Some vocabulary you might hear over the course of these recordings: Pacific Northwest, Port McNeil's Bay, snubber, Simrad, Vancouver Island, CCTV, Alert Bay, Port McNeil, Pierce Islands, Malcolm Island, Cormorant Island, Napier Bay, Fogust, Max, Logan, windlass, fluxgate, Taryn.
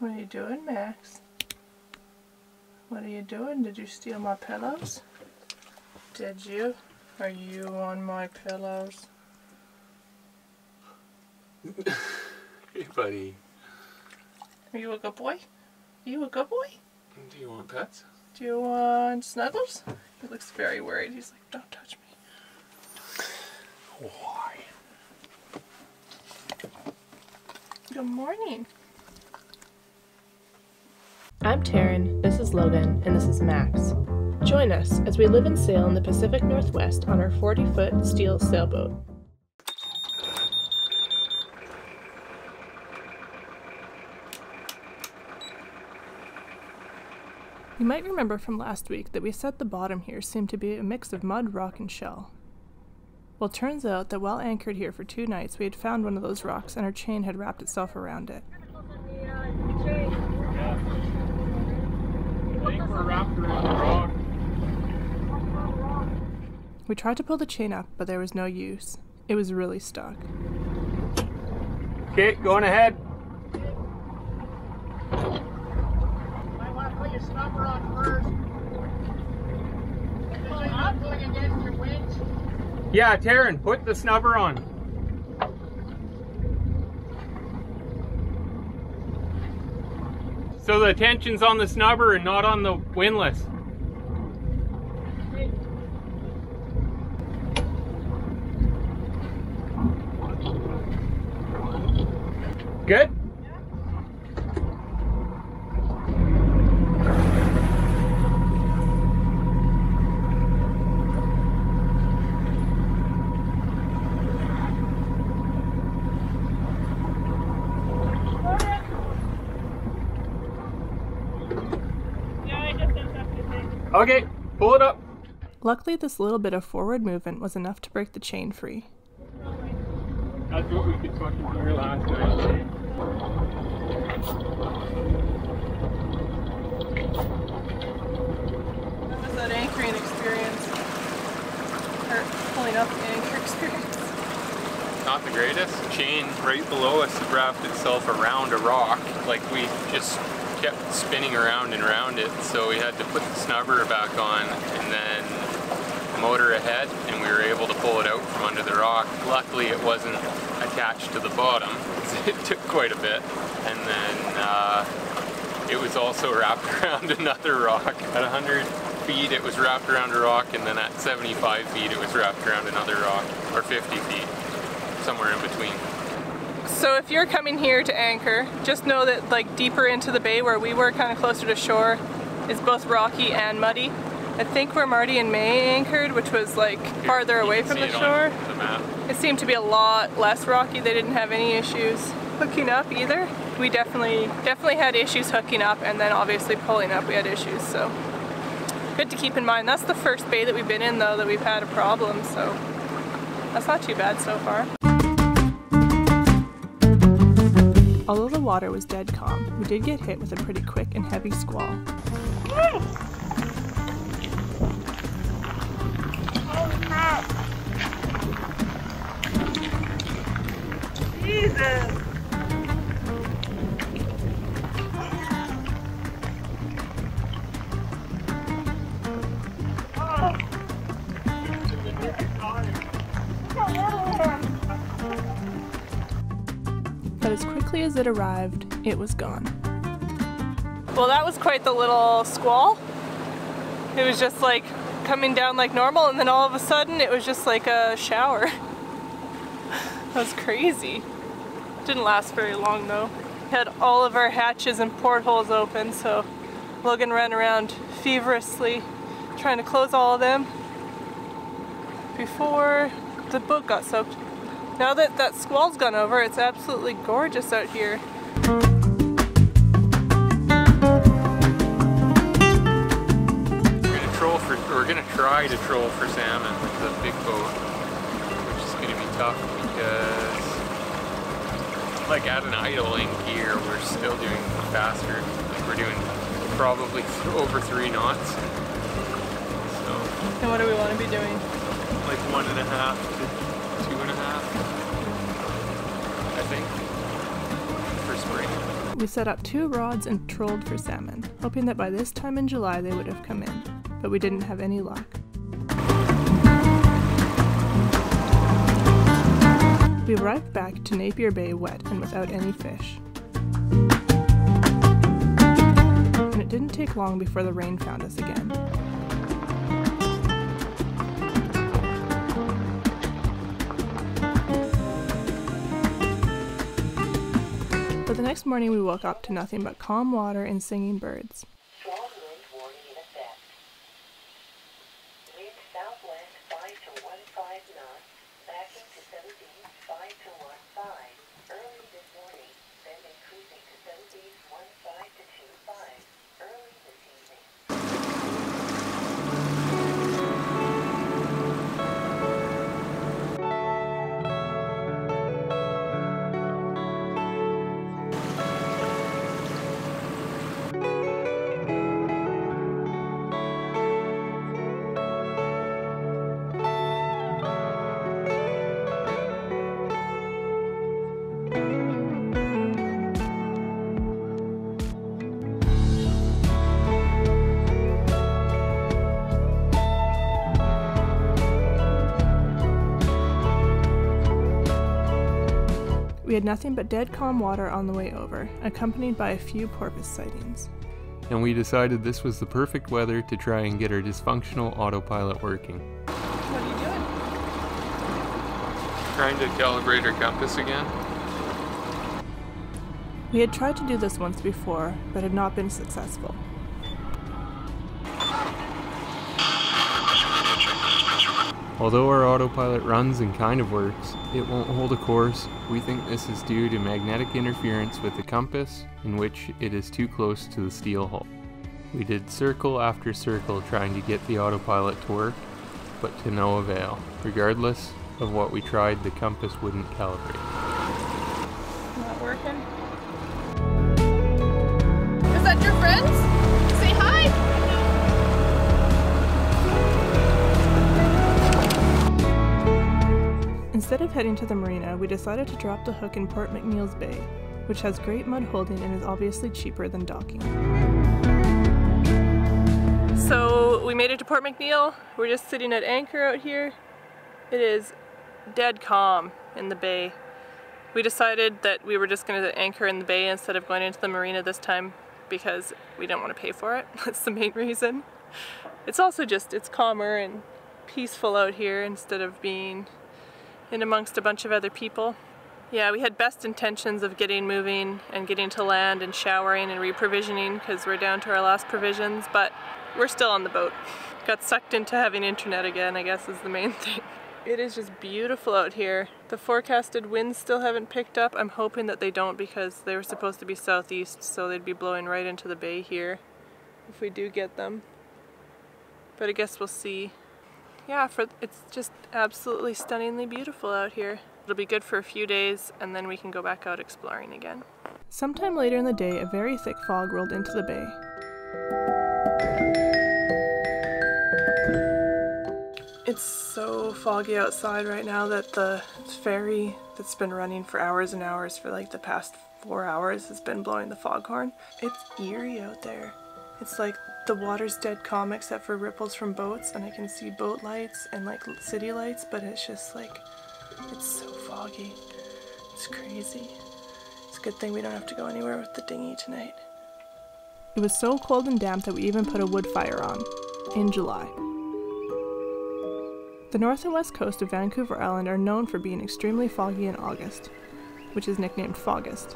What are you doing, Max? What are you doing? Did you steal my pillows? Did you? Are you on my pillows? Hey, buddy. Are you a good boy? Are you a good boy? Do you want pets? Do you want snuggles? He looks very worried. He's like, don't touch me. Why? Good morning. I'm Taryn, this is Logan, and this is Max. Join us as we live and sail in the Pacific Northwest on our 40-foot steel sailboat. You might remember from last week that we said the bottom here seemed to be a mix of mud, rock, and shell. Well, it turns out that while anchored here for 2 nights, we had found one of those rocks and our chain had wrapped itself around it. We tried to pull the chain up, but there was no use. It was really stuck. Okay, going ahead. Snubber on first. Not going against your winch. Yeah, Taryn, put the snubber on. So the tension's on the snubber and not on the windlass. Good? Okay, pull it up. Luckily, this little bit of forward movement was enough to break the chain free. That's what we could fucking do last night. That was that anchoring experience. Or pulling up the anchor experience. Not the greatest. Chain right below us wrapped itself around a rock. Like we just kept spinning around and around it, so we had to put the snubber back on and then motor ahead, and we were able to pull it out from under the rock. Luckily it wasn't attached to the bottom, because it took quite a bit, and then it was also wrapped around another rock. At 100 feet it was wrapped around a rock, and then at 75 feet it was wrapped around another rock, or 50 feet, somewhere in between. So if you're coming here to anchor, just know that like deeper into the bay where we were, kind of closer to shore, is both rocky and muddy. I think where Marty and May anchored, which was like farther away from the shore, it seemed to be a lot less rocky. They didn't have any issues hooking up either. We definitely had issues hooking up, and then obviously pulling up we had issues, so good to keep in mind. That's the first bay that we've been in though that we've had a problem, so that's not too bad so far. Although the water was dead calm, we did get hit with a pretty quick and heavy squall. Jesus! As it arrived, it was gone. Well, that was quite the little squall. It was just like coming down like normal, and then all of a sudden it was just like a shower. That was crazy. Didn't last very long though. We had all of our hatches and portholes open, so Logan ran around feverishly trying to close all of them before the boat got soaked. Now that that squall's gone over, it's absolutely gorgeous out here. We're gonna try to troll for salmon with the big boat, which is gonna be tough because, like at an idling gear, we're still doing faster. Like we're doing probably over 3 knots. So. And what do we want to be doing? Like 1.5 to 2.5. slippery. We set out 2 rods and trolled for salmon, hoping that by this time in July they would have come in, but we didn't have any luck. We arrived back to Napier Bay wet and without any fish. And it didn't take long before the rain found us again. But the next morning we woke up to nothing but calm water and singing birds. Strong wind warning in effect. Wind southwest 5 to 15 knots, backing to 7 degrees 5 to 15. Early this morning, then increasing to 7 degrees 15 to 25. Early this evening. We had nothing but dead calm water on the way over, accompanied by a few porpoise sightings. And we decided this was the perfect weather to try and get our dysfunctional autopilot working. What are you doing? Trying to calibrate our compass again. We had tried to do this once before, but had not been successful. Although our autopilot runs and kind of works, it won't hold a course. We think this is due to magnetic interference with the compass, in which it is too close to the steel hull. We did circle after circle trying to get the autopilot to work, but to no avail. Regardless of what we tried, the compass wouldn't calibrate. Not working? Is that your friends? Say hi! Instead of heading to the marina, we decided to drop the hook in Port McNeil's Bay, which has great mud holding and is obviously cheaper than docking. So we made it to Port McNeil. We're just sitting at anchor out here. It is dead calm in the bay. We decided that we were just going to anchor in the bay instead of going into the marina this time because we didn't want to pay for it. That's the main reason. It's also just, it's calmer and peaceful out here instead of being in amongst a bunch of other people. Yeah, we had best intentions of getting moving and getting to land and showering and reprovisioning because we're down to our last provisions, but we're still on the boat. Got sucked into having internet again, I guess, is the main thing. It is just beautiful out here. The forecasted winds still haven't picked up. I'm hoping that they don't because they were supposed to be southeast, so they'd be blowing right into the bay here if we do get them. But I guess we'll see. Yeah, it's just absolutely stunningly beautiful out here. It'll be good for a few days and then we can go back out exploring again. Sometime later in the day, a very thick fog rolled into the bay. It's so foggy outside right now that the ferry that's been running for hours and hours for like the past 4 hours has been blowing the foghorn. It's eerie out there. It's like the water's dead calm except for ripples from boats, and I can see boat lights and like city lights, but it's just like, it's so foggy. It's crazy. It's a good thing we don't have to go anywhere with the dinghy tonight. It was so cold and damp that we even put a wood fire on, in July. The north and west coast of Vancouver Island are known for being extremely foggy in August, which is nicknamed Fogust.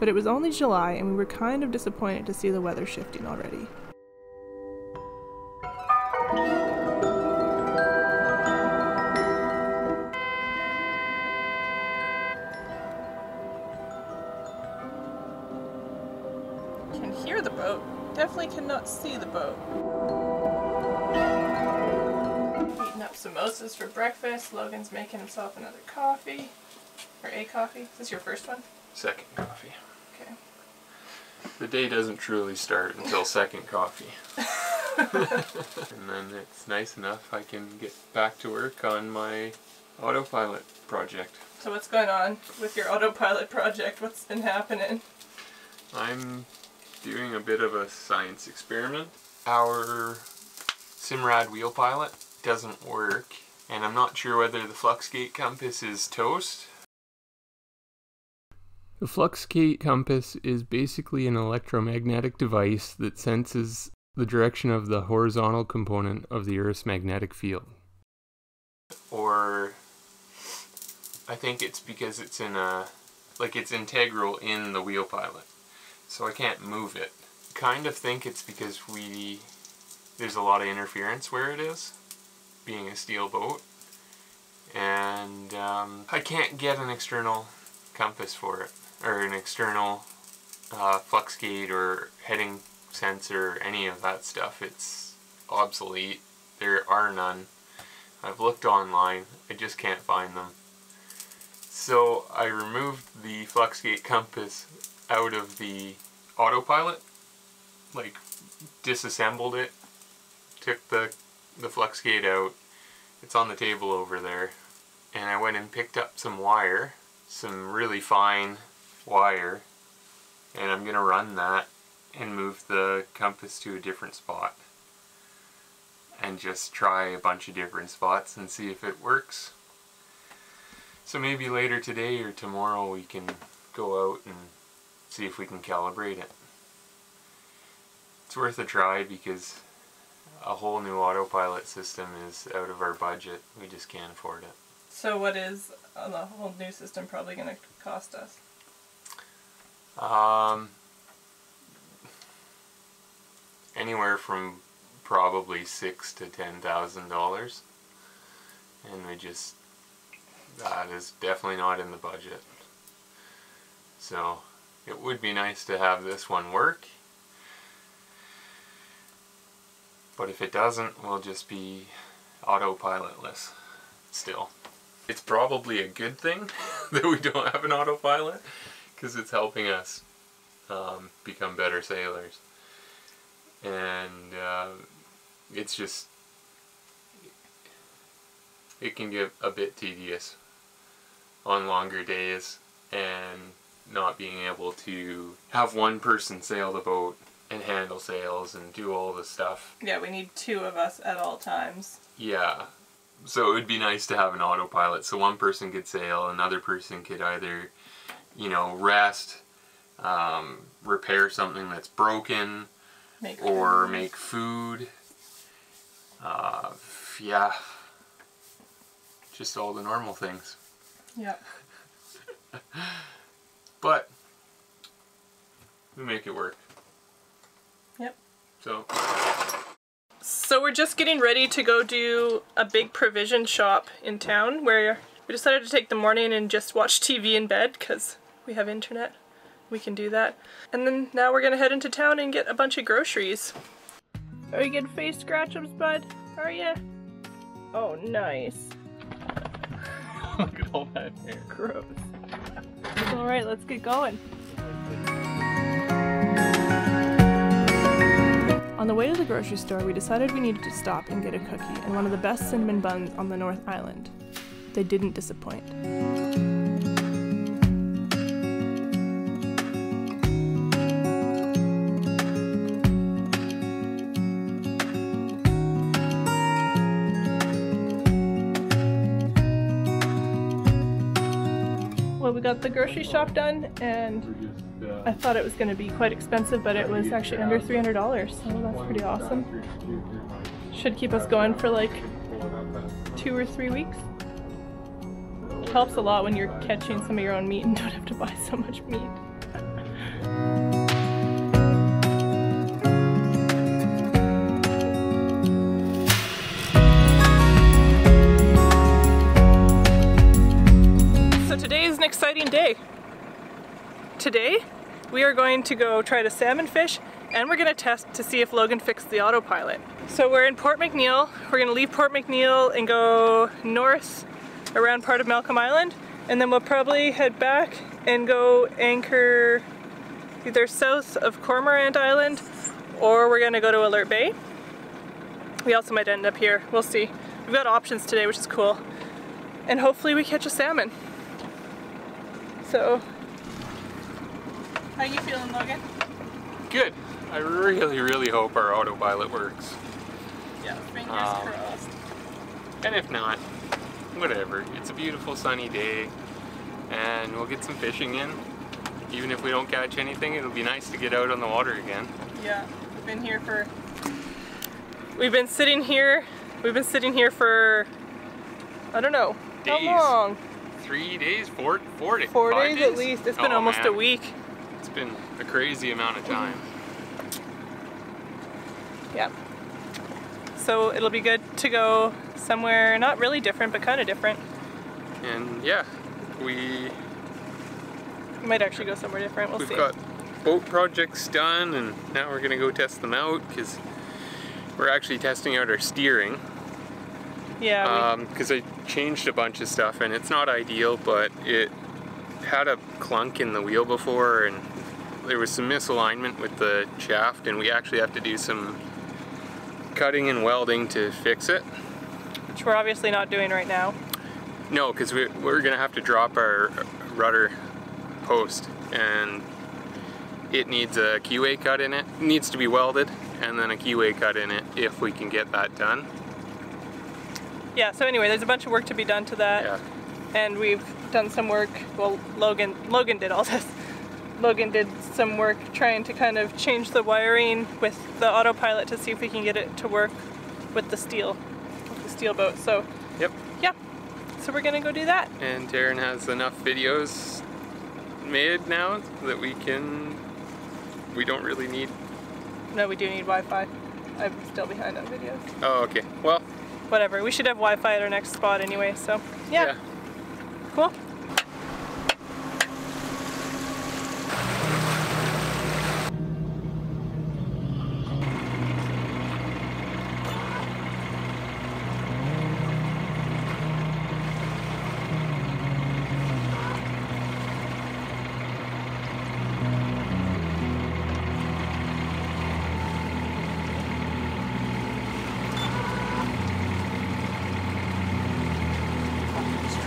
But it was only July and we were kind of disappointed to see the weather shifting already. Can hear the boat, definitely cannot see the boat. Heating up samosas for breakfast. Logan's making himself another coffee, or a coffee. Is this your first one? Second coffee. Okay. The day doesn't truly start until second coffee. And then it's nice enough I can get back to work on my autopilot project. So what's going on with your autopilot project? What's been happening? I'm doing a bit of a science experiment. Our Simrad wheel pilot doesn't work, and I'm not sure whether the fluxgate compass is toast. The fluxgate compass is basically an electromagnetic device that senses the direction of the horizontal component of the Earth's magnetic field. Or I think it's because it's in a, like, it's integral in the wheel pilot, so I can't move it. I kind of think it's because there's a lot of interference where it is, being a steel boat, and I can't get an external compass for it, or an external fluxgate or heading sensor, any of that stuff. It's obsolete. There are none. I've looked online. I just can't find them. So I removed the fluxgate compass out of the autopilot, like disassembled it, took the fluxgate out. It's on the table over there. And I went and picked up some wire, some really fine wire, and I'm gonna run that and move the compass to a different spot and just try a bunch of different spots and see if it works. So maybe later today or tomorrow we can go out and see if we can calibrate it. It's worth a try because a whole new autopilot system is out of our budget. We just can't afford it. So what is a whole new system probably going to cost us? Anywhere from probably $6,000 to $10,000, and that is definitely not in the budget. So it would be nice to have this one work, but if it doesn't, we'll just be autopilotless still. It's probably a good thing that we don't have an autopilot, because it's helping us become better sailors. And it's just, it can get a bit tedious on longer days, and not being able to have one person sail the boat and handle sails and do all the stuff. Yeah, we need two of us at all times. Yeah, so it would be nice to have an autopilot, so one person could sail, another person could either, you know, rest, repair something that's broken, make food, yeah, just all the normal things. Yep. But we make it work. Yep. So we're just getting ready to go do a big provision shop in town, where we decided to take the morning and just watch TV in bed because we have internet. We can do that. And then now we're gonna head into town and get a bunch of groceries. Are you good face scratchums, bud? Are ya? Oh, nice. Look at all that hair. Gross. It's alright, let's get going. On the way to the grocery store, we decided we needed to stop and get a cookie and one of the best cinnamon buns on the North Island. They didn't disappoint. Got the grocery shop done, and I thought it was going to be quite expensive, but it was actually under $300, so that's pretty awesome. Should keep us going for like 2 or 3 weeks. It helps a lot when you're catching some of your own meat and don't have to buy so much meat. Exciting day. Today we are going to go try to salmon fish, and we're going to test to see if Logan fixed the autopilot. So we're in Port McNeil. We're going to leave Port McNeil and go north around part of Malcolm Island, and then we'll probably head back and go anchor either south of Cormorant Island, or we're going to go to Alert Bay. We also might end up here. We'll see. We've got options today, which is cool, and hopefully we catch a salmon. So How you feeling, Logan? Good. I really, really hope our autopilot works. Yeah, fingers crossed. And if not, whatever. It's a beautiful sunny day, and we'll get some fishing in. Even if we don't catch anything, it'll be nice to get out on the water again. Yeah, we've been here for... We've been sitting here for, I don't know, days. How long? 3 days, four days at least. It's been almost a week. It's been a crazy amount of time. Yeah. So it'll be good to go somewhere not really different, but kind of different. And yeah, we might actually go somewhere different. We'll see. We've got boat projects done, and now we're gonna go test them out because we're actually testing out our steering. Yeah. Because I changed a bunch of stuff, and it's not ideal, but it had a clunk in the wheel before, and there was some misalignment with the shaft, and we actually have to do some cutting and welding to fix it. Which we're obviously not doing right now. No, because we're going to have to drop our rudder post, and it needs a keyway cut in it. It needs to be welded, and then a keyway cut in it if we can get that done. Yeah, so anyway, there's a bunch of work to be done to that. Yeah. And we've done some work, well, Logan did all this. Logan did some work trying to kind of change the wiring with the autopilot to see if we can get it to work with the steel boat, so. Yep. Yeah, so we're gonna go do that. And Taryn has enough videos made now that we don't really need. No, we do need Wi-Fi. I'm still behind on videos. Oh, okay, well. Whatever, we should have Wi-Fi at our next spot anyway, so yeah. Cool.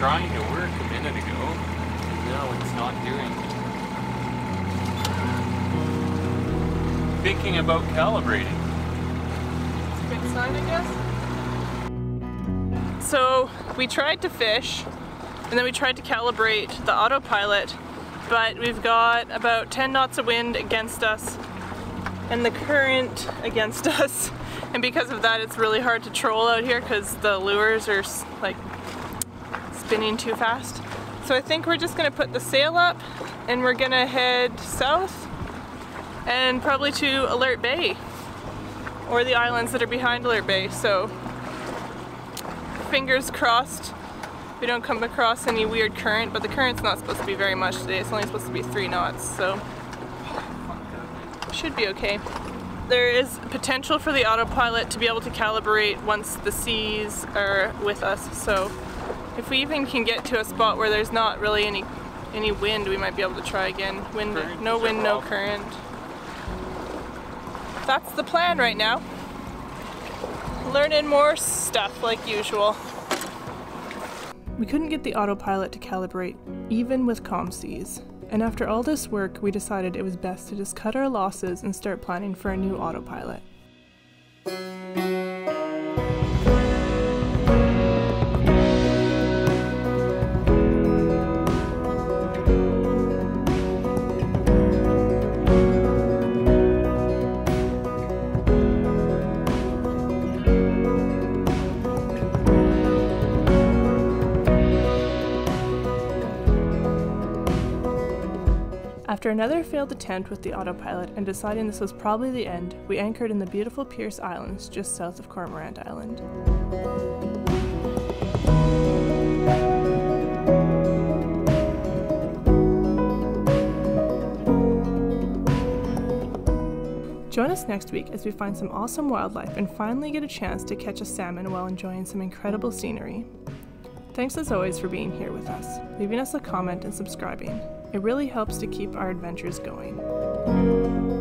Trying to work a minute ago, and now it's not doing it. Thinking about calibrating. It's a good sign, I guess. So we tried to fish, and then we tried to calibrate the autopilot, but we've got about 10 knots of wind against us, and the current against us, and because of that it's really hard to troll out here because the lures are like spinning too fast. So I think we're just gonna put the sail up and we're gonna head south and probably to Alert Bay or the islands that are behind Alert Bay. So fingers crossed we don't come across any weird current, but the current's not supposed to be very much today. It's only supposed to be 3 knots, so should be okay. There is potential for the autopilot to be able to calibrate once the seas are with us, so if we even can get to a spot where there's not really any wind, we might be able to try again. No wind, no current. That's the plan right now. Learning more stuff like usual. We couldn't get the autopilot to calibrate, even with calm seas. And after all this work, we decided it was best to just cut our losses and start planning for a new autopilot. After another failed attempt with the autopilot and deciding this was probably the end, we anchored in the beautiful Pierce Islands just south of Cormorant Island. Join us next week as we find some awesome wildlife and finally get a chance to catch a salmon while enjoying some incredible scenery. Thanks as always for being here with us, leaving us a comment and subscribing. It really helps to keep our adventures going.